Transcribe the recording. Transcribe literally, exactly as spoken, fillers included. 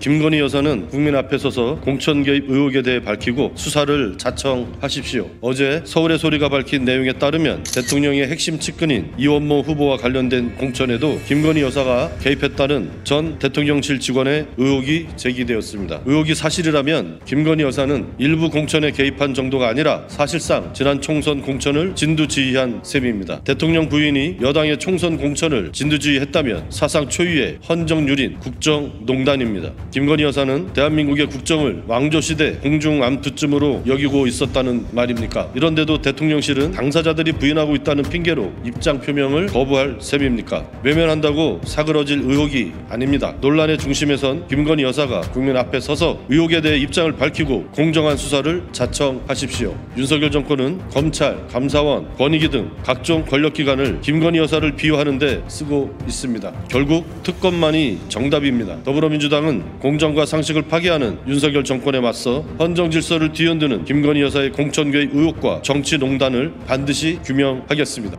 김건희 여사는 국민 앞에 서서 공천 개입 의혹에 대해 밝히고 수사를 자청하십시오. 어제 서울의 소리가 밝힌 내용에 따르면 대통령의 핵심 측근인 이원모 후보와 관련된 공천에도 김건희 여사가 개입했다는 전 대통령실 직원의 의혹이 제기되었습니다. 의혹이 사실이라면 김건희 여사는 일부 공천에 개입한 정도가 아니라 사실상 지난 총선 공천을 진두지휘한 셈입니다. 대통령 부인이 여당의 총선 공천을 진두지휘했다면 사상 초유의 헌정유린 국정농단입니다. 김건희 여사는 대한민국의 국정을 왕조시대 공중암투쯤으로 여기고 있었다는 말입니까? 이런데도 대통령실은 당사자들이 부인하고 있다는 핑계로 입장 표명을 거부할 셈입니까? 외면한다고 사그러질 의혹이 아닙니다. 논란의 중심에선 김건희 여사가 국민 앞에 서서 의혹에 대해 입장을 밝히고 공정한 수사를 자청하십시오. 윤석열 정권은 검찰, 감사원, 권익위 등 각종 권력기관을 김건희 여사를 비유하는 데 쓰고 있습니다. 결국 특검만이 정답입니다. 더불어민주당은 공정과 상식을 파괴하는 윤석열 정권에 맞서 헌정 질서를 뒤흔드는 김건희 여사의 공천 개입 의혹과 정치 농단을 반드시 규명하겠습니다.